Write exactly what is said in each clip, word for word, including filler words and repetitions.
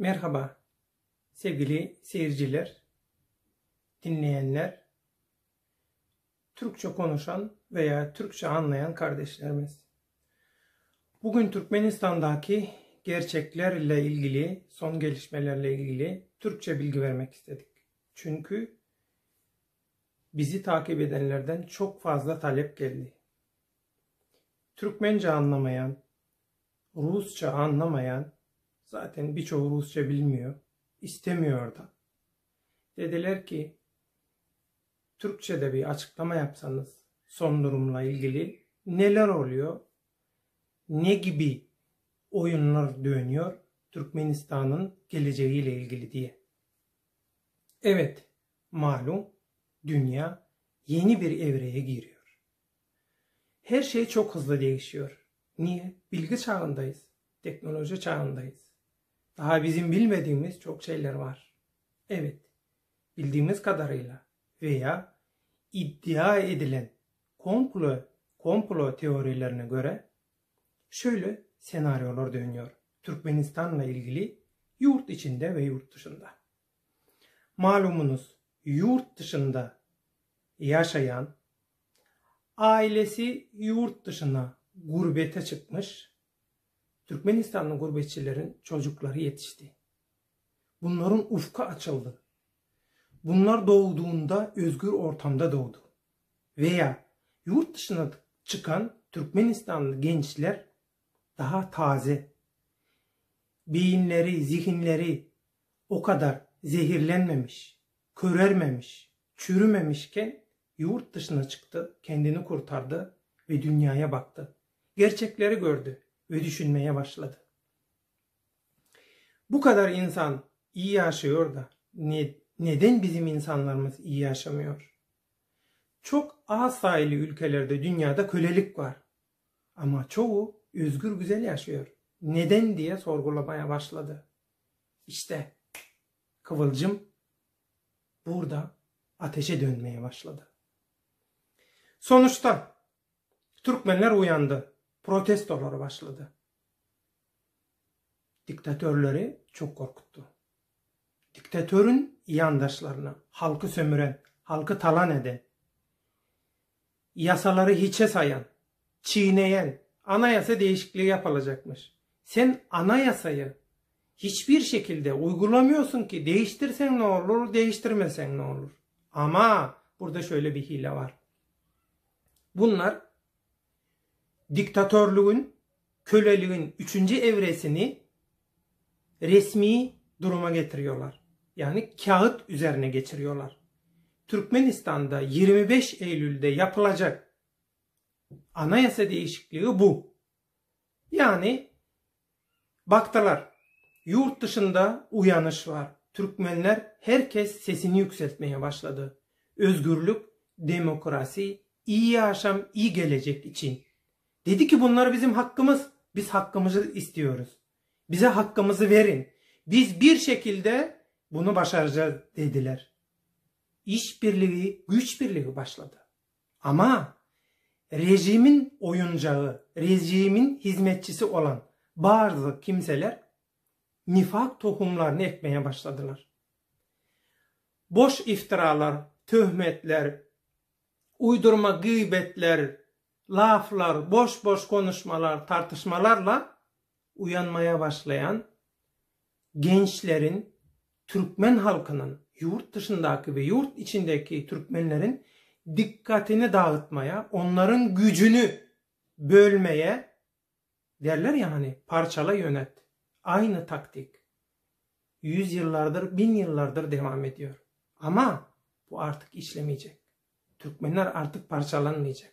Merhaba sevgili seyirciler, dinleyenler, Türkçe konuşan veya Türkçe anlayan kardeşlerimiz. Bugün Türkmenistan'daki gerçeklerle ilgili, son gelişmelerle ilgili Türkçe bilgi vermek istedik. Çünkü bizi takip edenlerden çok fazla talep geldi. Türkmence anlamayan, Rusça anlamayan, zaten birçoğu Rusça bilmiyor, istemiyor da. Dediler ki, Türkçe'de bir açıklama yapsanız son durumla ilgili neler oluyor, ne gibi oyunlar dönüyor Türkmenistan'ın geleceğiyle ilgili diye. Evet, malum dünya yeni bir evreye giriyor. Her şey çok hızlı değişiyor. Niye? Bilgi çağındayız, teknoloji çağındayız. Daha bizim bilmediğimiz çok şeyler var. Evet, bildiğimiz kadarıyla veya iddia edilen komplo, komplo teorilerine göre şöyle senaryolar dönüyor Türkmenistan'la ilgili yurt içinde ve yurt dışında. Malumunuz yurt dışında yaşayan, ailesi yurt dışına gurbete çıkmış, Türkmenistanlı gurbetçilerin çocukları yetişti. Bunların ufku açıldı. Bunlar doğduğunda özgür ortamda doğdu. Veya yurt dışına çıkan Türkmenistanlı gençler daha taze. Beyinleri, zihinleri o kadar zehirlenmemiş, körermemiş, çürümemişken yurt dışına çıktı, kendini kurtardı ve dünyaya baktı. Gerçekleri gördü ve düşünmeye başladı. Bu kadar insan iyi yaşıyor da ne, neden bizim insanlarımız iyi yaşamıyor? Çok az sayılı ülkelerde dünyada kölelik var. Ama çoğu özgür güzel yaşıyor. Neden diye sorgulamaya başladı. İşte kıvılcım burada ateşe dönmeye başladı. Sonuçta Türkmenler uyandı. Protestolar başladı. Diktatörleri çok korkuttu. Diktatörün yandaşlarını, halkı sömüren, halkı talan eden, yasaları hiçe sayan, çiğneyen, anayasa değişikliği yapılacakmış. Sen anayasayı hiçbir şekilde uygulamıyorsun ki, değiştirsen ne olur, değiştirmesen ne olur. Ama burada şöyle bir hile var. Bunlar diktatörlüğün, köleliğin üçüncü evresini resmi duruma getiriyorlar. Yani kağıt üzerine geçiriyorlar. Türkmenistan'da yirmi beş Eylül'de yapılacak anayasa değişikliği bu. Yani baktılar, yurt dışında uyanış var. Türkmenler, herkes sesini yükseltmeye başladı. Özgürlük, demokrasi, iyi yaşam, iyi gelecek için. Dedi ki bunlar bizim hakkımız. Biz hakkımızı istiyoruz. Bize hakkımızı verin. Biz bir şekilde bunu başaracağız dediler. İş birliği, güç birliği başladı. Ama rejimin oyuncağı, rejimin hizmetçisi olan bazı kimseler nifak tohumlarını ekmeye başladılar. Boş iftiralar, töhmetler, uydurma gıybetler, laflar, boş boş konuşmalar, tartışmalarla uyanmaya başlayan gençlerin, Türkmen halkının, yurt dışındaki ve yurt içindeki Türkmenlerin dikkatini dağıtmaya, onların gücünü bölmeye, derler ya hani parçala yönet. Aynı taktik. Yüz yıllardır, bin yıllardır devam ediyor. Ama bu artık işlemeyecek. Türkmenler artık parçalanmayacak.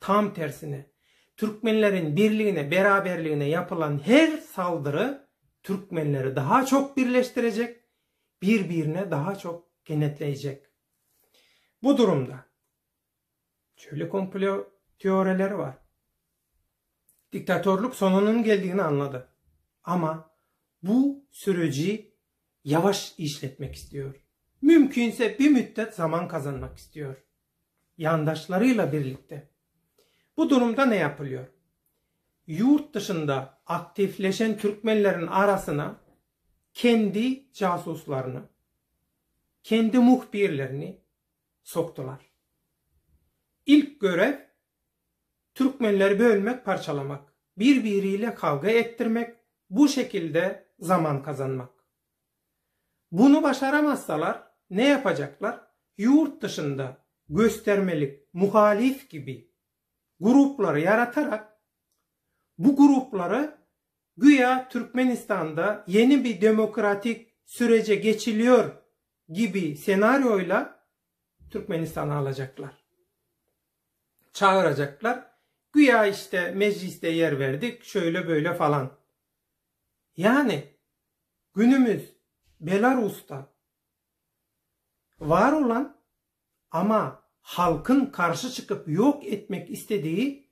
Tam tersine, Türkmenlerin birliğine, beraberliğine yapılan her saldırı Türkmenleri daha çok birleştirecek, birbirine daha çok kenetleyecek. Bu durumda şöyle komplo teorileri var. Diktatörlük sonunun geldiğini anladı. Ama bu süreci yavaş işletmek istiyor. Mümkünse bir müddet zaman kazanmak istiyor. Yandaşlarıyla birlikte. Bu durumda ne yapılıyor? Yurt dışında aktifleşen Türkmenlerin arasına kendi casuslarını, kendi muhbirlerini soktular. İlk görev Türkmenleri bölmek, parçalamak, birbiriyle kavga ettirmek, bu şekilde zaman kazanmak. Bunu başaramazsalar ne yapacaklar? Yurt dışında göstermelik, muhalif gibi grupları yaratarak bu grupları güya Türkmenistan'da yeni bir demokratik sürece geçiliyor gibi senaryoyla Türkmenistan'a alacaklar. Çağıracaklar. Güya işte mecliste yer verdik, şöyle böyle falan. Yani günümüz Belarus'ta var olan ama halkın karşı çıkıp yok etmek istediği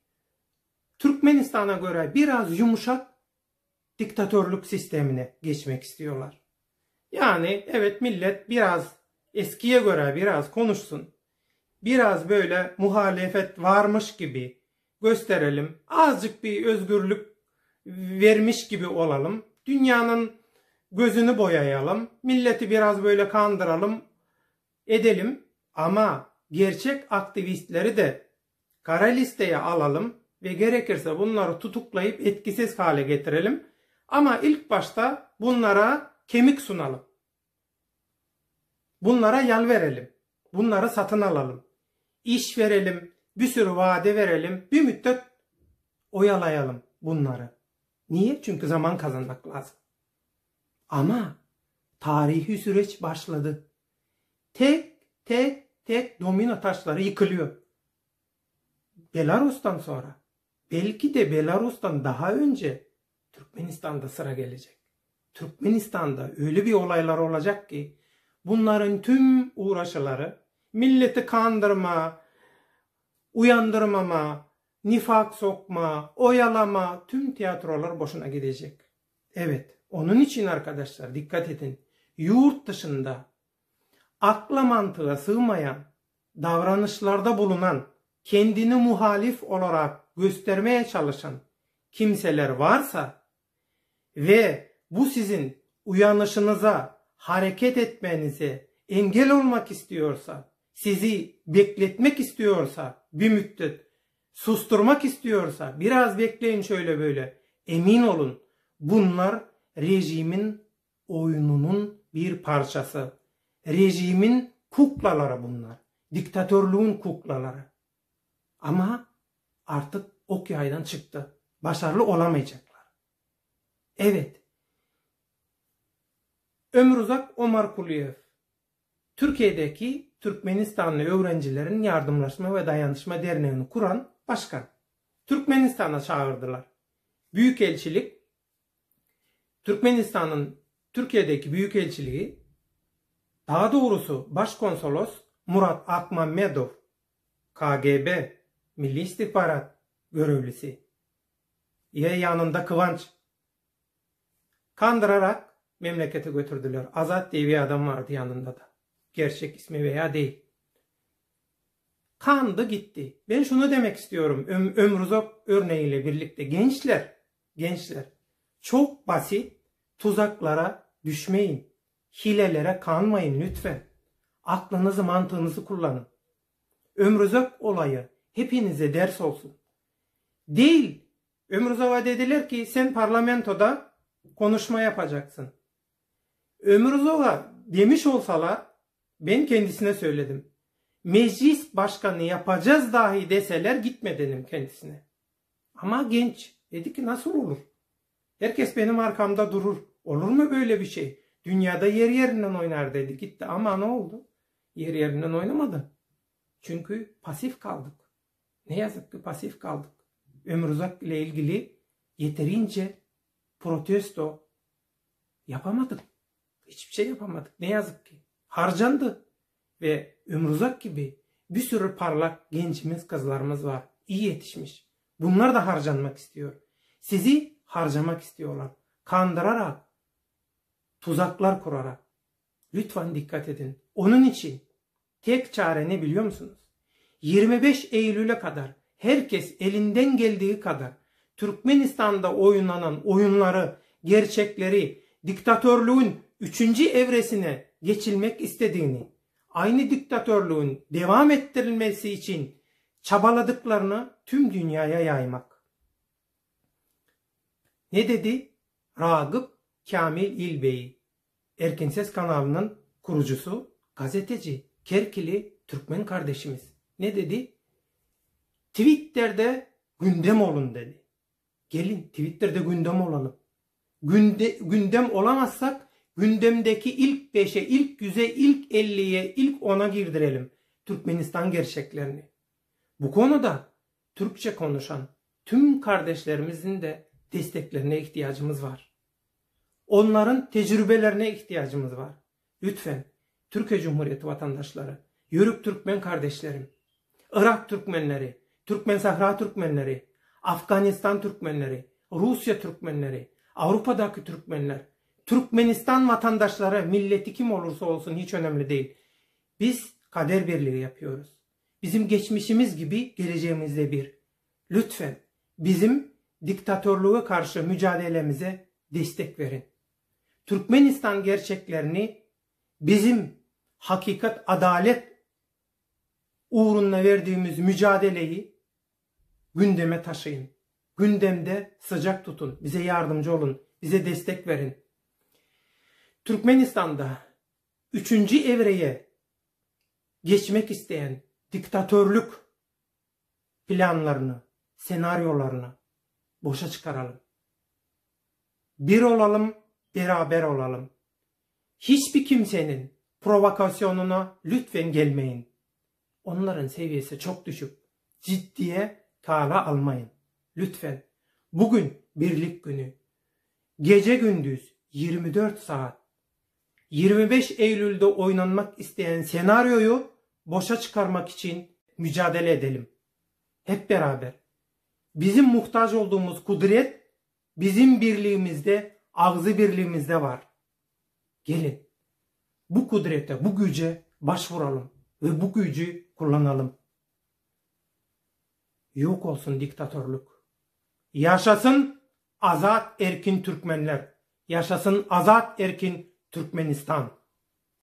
Türkmenistan'a göre biraz yumuşak diktatörlük sistemine geçmek istiyorlar. Yani evet, millet biraz eskiye göre biraz konuşsun. Biraz böyle muhalefet varmış gibi gösterelim. Azıcık bir özgürlük vermiş gibi olalım. Dünyanın gözünü boyayalım. Milleti biraz böyle kandıralım, edelim. Ama gerçek aktivistleri de kara listeye alalım ve gerekirse bunları tutuklayıp etkisiz hale getirelim. Ama ilk başta bunlara kemik sunalım. Bunlara yalverelim. Bunları satın alalım. İş verelim. Bir sürü vade verelim, bir müddet oyalayalım bunları. Niye? Çünkü zaman kazanmak lazım. Ama tarihi süreç başladı. Tek tek tek domino taşları yıkılıyor. Belarus'tan sonra, belki de Belarus'tan daha önce Türkmenistan'da sıra gelecek. Türkmenistan'da öyle bir olaylar olacak ki bunların tüm uğraşıları milleti kandırma, uyandırmama, nifak sokma, oyalama, tüm tiyatrolar boşuna gidecek. Evet, onun için arkadaşlar dikkat edin. Yurt dışında akla mantığa sığmayan, davranışlarda bulunan, kendini muhalif olarak göstermeye çalışan kimseler varsa ve bu sizin uyanışınıza, hareket etmenize engel olmak istiyorsa, sizi bekletmek istiyorsa, bir müddet susturmak istiyorsa, biraz bekleyin şöyle böyle, emin olun bunlar rejimin oyununun bir parçası. Rejimin kuklaları bunlar. Diktatörlüğün kuklaları. Ama artık ok yaydan çıktı. Başarılı olamayacaklar. Evet. Ömrüzak Omar Kuliyev, Türkiye'deki Türkmenistanlı öğrencilerin yardımlaşma ve dayanışma derneğini kuran başkan. Türkmenistan'a çağırdılar. Büyükelçilik, Türkmenistan'ın Türkiye'deki büyükelçiliği, daha doğrusu başkonsolos Murat Akman Medov, K G B, Milli İstihbarat görevlisi, ya yanında Kıvanç, kandırarak memlekete götürdüler. Azat diye bir adam vardı yanında da. Gerçek ismi veya değil. Kandı gitti. Ben şunu demek istiyorum. Öm Ömrüzak örneğiyle birlikte. Gençler, gençler. Çok basit tuzaklara düşmeyin. Hilelere kanmayın lütfen. Aklınızı, mantığınızı kullanın. Ömrüzak olayı hepinize ders olsun. Değil. Ömrüzak'a dediler ki sen parlamentoda konuşma yapacaksın. Ömrüzak'a demiş olsalar, ben kendisine söyledim. Meclis başkanı yapacağız dahi deseler gitme dedim kendisine. Ama genç. Dedi ki nasıl olur? Herkes benim arkamda durur. Olur mu böyle bir şey? Dünyada yer yerinden oynar dedi. Gitti ama ne oldu? Yer yerinden oynamadı. Çünkü pasif kaldık. Ne yazık ki pasif kaldık. Ömrüzak ile ilgili yeterince protesto yapamadık. Hiçbir şey yapamadık. Ne yazık ki. Harcandı ve Ömrüzak gibi bir sürü parlak gençimiz, kızlarımız var. İyi yetişmiş. Bunlar da harcanmak istiyor. Sizi harcamak istiyorlar. Kandırarak, tuzaklar kurarak. Lütfen dikkat edin. Onun için tek çare ne biliyor musunuz? yirmi beş Eylül'e kadar herkes elinden geldiği kadar Türkmenistan'da oynanan oyunları, gerçekleri, diktatörlüğün üçüncü evresine geçilmek istediğini, aynı diktatörlüğün devam ettirilmesi için çabaladıklarını tüm dünyaya yaymak. Ne dedi? Ragıp Kamil İlbey, Erken Ses kanalının kurucusu, gazeteci, Kerkili Türkmen kardeşimiz. Ne dedi? Twitter'de gündem olun dedi. Gelin Twitter'de gündem olalım. Günde, gündem olamazsak gündemdeki ilk beşe, ilk yüze, ilk elliye, ilk ona girdirelim Türkmenistan gerçeklerini. Bu konuda Türkçe konuşan tüm kardeşlerimizin de desteklerine ihtiyacımız var. Onların tecrübelerine ihtiyacımız var. Lütfen Türkiye Cumhuriyeti vatandaşları, Yörük Türkmen kardeşlerim, Irak Türkmenleri, Türkmen Sahra Türkmenleri, Afganistan Türkmenleri, Rusya Türkmenleri, Avrupa'daki Türkmenler, Türkmenistan vatandaşları, milleti kim olursa olsun hiç önemli değil. Biz kader birliği yapıyoruz. Bizim geçmişimiz gibi geleceğimizde bir. Lütfen bizim diktatörlüğe karşı mücadelemize destek verin. Türkmenistan gerçeklerini bizim hakikat, adalet uğruna verdiğimiz mücadeleyi gündeme taşıyın. Gündemde sıcak tutun. Bize yardımcı olun. Bize destek verin. Türkmenistan'da üçüncü evreye geçmek isteyen diktatörlük planlarını, senaryolarını boşa çıkaralım. Bir olalım, beraber olalım. Hiçbir kimsenin provokasyonuna lütfen gelmeyin. Onların seviyesi çok düşük. Ciddiye taala almayın. Lütfen. Bugün birlik günü. Gece gündüz yirmi dört saat. yirmi beş Eylül'de oynanmak isteyen senaryoyu boşa çıkarmak için mücadele edelim. Hep beraber. Bizim muhtaç olduğumuz kudret bizim birliğimizde, ağzı birliğimizde var. Gelin bu kudrete, bu güce başvuralım ve bu gücü kullanalım. Yok olsun diktatörlük. Yaşasın azat erkin Türkmenler. Yaşasın azat erkin Türkmenistan.